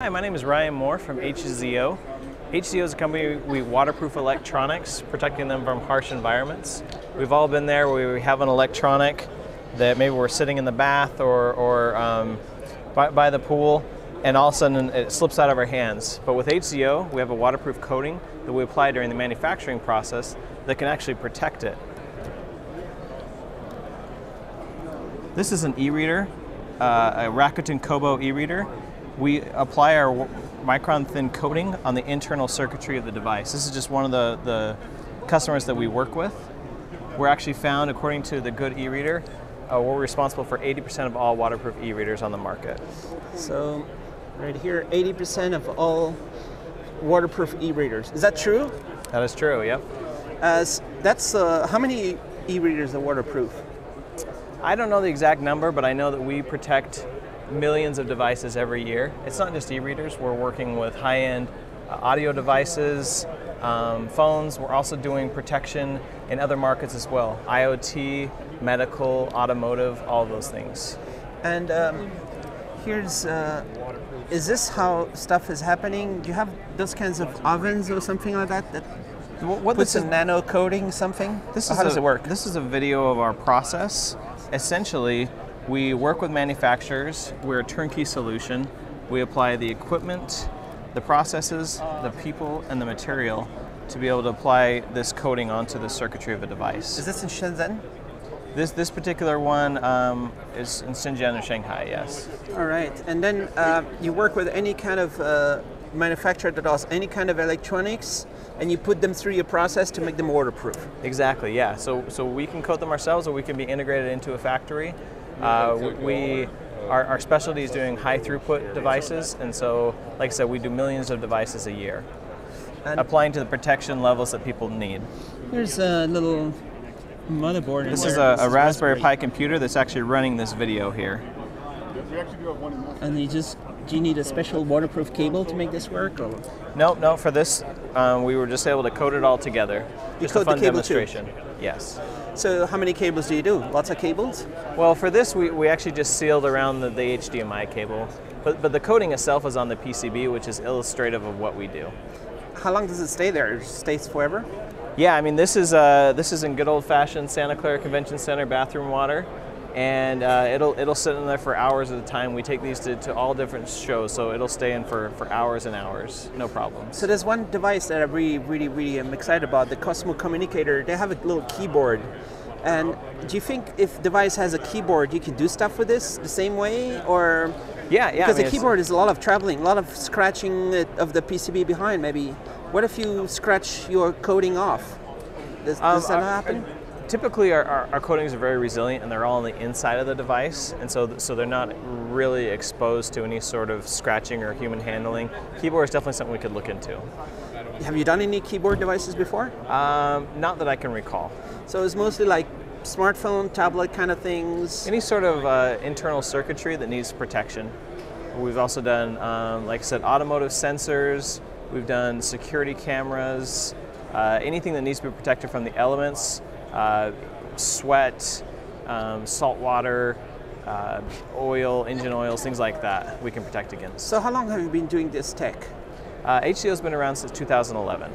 Hi, my name is Ryan Moore from HZO. HZO is a company we waterproof electronics, protecting them from harsh environments. We've all been there where we have an electronic that maybe we're sitting in the bath or by the pool, and all of a sudden it slips out of our hands. But with HZO, we have a waterproof coating that we apply during the manufacturing process that can actually protect it. This is an e-reader, a Rakuten Kobo e-reader. We apply our micron-thin coating on the internal circuitry of the device. This is just one of the customers that we work with. We're actually found, according to the Good e-Reader, we're responsible for 80% of all waterproof e-readers on the market. So, right here, 80% of all waterproof e-readers. Is that true? That is true, yep. How many e-readers are waterproof? I don't know the exact number, but I know that we protect millions of devices every year. It's not just e-readers, we're working with high-end audio devices, phones. We're also doing protection in other markets as well. IoT, medical, automotive, all those things. And is this how stuff is happening? Do you have those kinds of ovens or something like that? What's a nano coating something? How does it work? This is a video of our process. Essentially, we work with manufacturers. We're a turnkey solution. We apply the equipment, the processes, the people, and the material to be able to apply this coating onto the circuitry of a device. Is this in Shenzhen? This particular one is in Shenzhen or Shanghai, yes. All right, and then you work with any kind of manufacturer that does any kind of electronics, and you put them through your process to make them waterproof. Exactly, yeah. So we can coat them ourselves, or we can be integrated into a factory. Our specialty is doing high throughput devices, and so, like I said, we do millions of devices a year, and applying to the protection levels that people need. Here's a little motherboard. This is a Raspberry Pi computer that's actually running this video here. And do you need a special waterproof cable to make this work? Or? Nope, no, for this, we were just able to coat it all together. Just a fun demonstration. Too. Yes. So how many cables do you do? Lots of cables? Well, for this, we actually just sealed around the HDMI cable. But the coating itself is on the PCB, which is illustrative of what we do. How long does it stay there? It stays forever? Yeah, I mean, this is in good old-fashioned Santa Clara Convention Center bathroom water. And it'll sit in there for hours at a time. We take these to all different shows, so it'll stay in for hours and hours, no problem. So there's one device that I really am excited about, the Cosmo Communicator. They have a little keyboard. And do you think if device has a keyboard, you can do stuff with this the same way? Or yeah. Because I mean, the keyboard is a lot of traveling, a lot of scratching of the PCB behind, maybe. What if you scratch your coating off? Does that happen? Typically, our coatings are very resilient, and they're all on the inside of the device, and so they're not really exposed to any sort of scratching or human handling. Keyboard is definitely something we could look into. Have you done any keyboard devices before? Not that I can recall. So it's mostly like smartphone, tablet kind of things? Any sort of internal circuitry that needs protection. We've also done, like I said, automotive sensors. We've done security cameras, anything that needs to be protected from the elements. Sweat, salt water, oil, engine oils, things like that we can protect against. So how long have you been doing this tech? HZO's been around since 2011.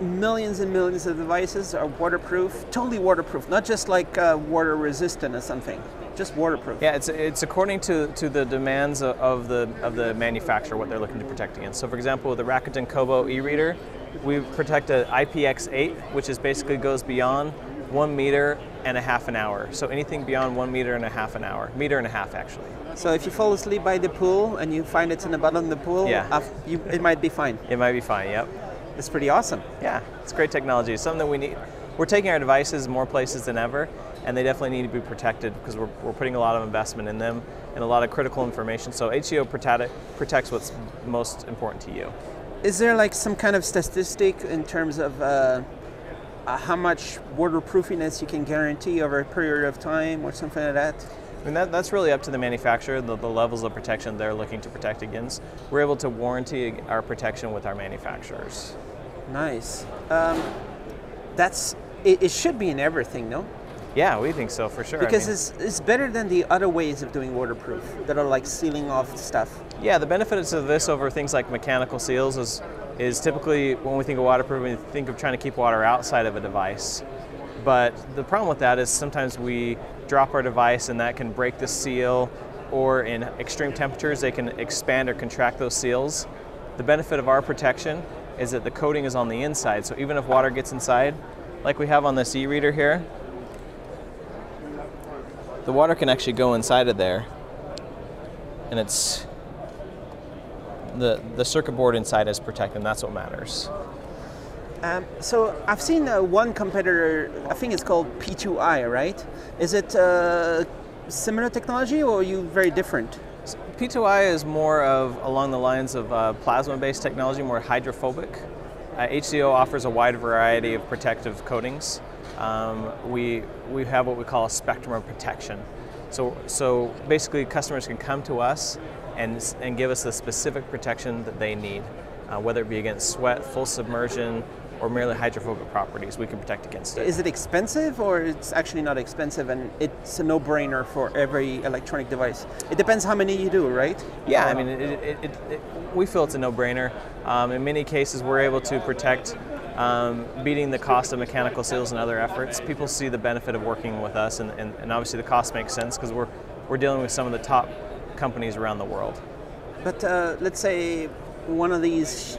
Millions and millions of devices are waterproof, totally waterproof, not just like water resistant or something, just waterproof. Yeah, it's according to the demands of the manufacturer, what they're looking to protect against. So for example, with the Rakuten Kobo e-reader, we protect an IPX8, which is basically goes beyond 1.5 meters an hour. So anything beyond 1.5 meters an hour, 1.5 meters actually. So if you fall asleep by the pool and you find it's in the bottom of the pool, yeah. It might be fine. It might be fine, yep. It's pretty awesome. Yeah, it's great technology. It's something that we need. We're taking our devices more places than ever, and they definitely need to be protected because we're putting a lot of investment in them and a lot of critical information. So HZO protects what's most important to you. Is there like some kind of statistic in terms of how much waterproofiness you can guarantee over a period of time or something like that? I mean, that's really up to the manufacturer, the levels of protection they're looking to protect against. We're able to warranty our protection with our manufacturers. Nice. It should be in everything, no? Yeah, we think so for sure. Because it's better than the other ways of doing waterproof that are like sealing off stuff. Yeah, the benefits of this over things like mechanical seals is typically when we think of waterproofing, we think of trying to keep water outside of a device. But the problem with that is sometimes we drop our device and that can break the seal, or in extreme temperatures they can expand or contract those seals. The benefit of our protection is that the coating is on the inside, so even if water gets inside, like we have on this e-reader here, the water can actually go inside of there, and it's the circuit board inside is protected, and that's what matters. So I've seen one competitor, I think it's called P2i, right? Is it similar technology, or are you very different? So P2i is more of along the lines of plasma-based technology, more hydrophobic. HZO offers a wide variety of protective coatings. We have what we call a spectrum of protection. So basically customers can come to us and give us the specific protection that they need. Whether it be against sweat, full submersion, or merely hydrophobic properties, we can protect against it. Is it expensive, or it's actually not expensive and it's a no-brainer for every electronic device? It depends how many you do, right? Yeah, I mean, we feel it's a no-brainer. In many cases, we're able to protect, beating the cost of mechanical seals and other efforts. People see the benefit of working with us, and obviously the cost makes sense because we're dealing with some of the top companies around the world. But let's say one of these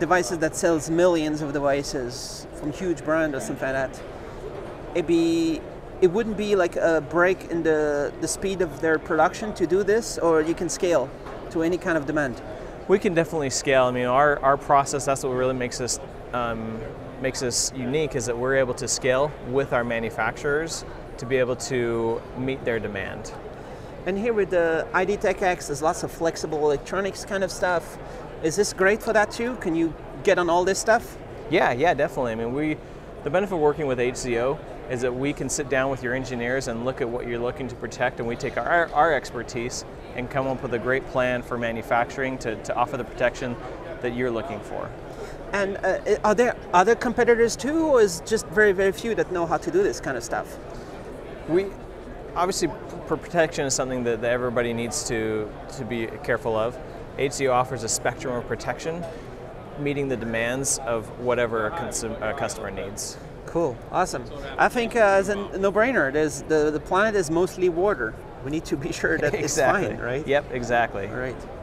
devices that sells millions of devices from huge brand or something like that, it wouldn't be like a break in the speed of their production to do this, or you can scale to any kind of demand? We can definitely scale. I mean, our process, that's what really makes us unique, is that we're able to scale with our manufacturers to be able to meet their demand. And here with the ID TechX, there's lots of flexible electronics kind of stuff. Is this great for that too? Can you get on all this stuff? Yeah, definitely. I mean, the benefit of working with HZO is that we can sit down with your engineers and look at what you're looking to protect, and we take our expertise and come up with a great plan for manufacturing to offer the protection that you're looking for. And are there other competitors too, or is just very, very few that know how to do this kind of stuff? Obviously, protection is something that everybody needs to be careful of. HZO offers a spectrum of protection, meeting the demands of whatever a customer needs. Cool, awesome. I think it's a no-brainer. The planet is mostly water. We need to be sure that It's fine, right? Yep, exactly. All right.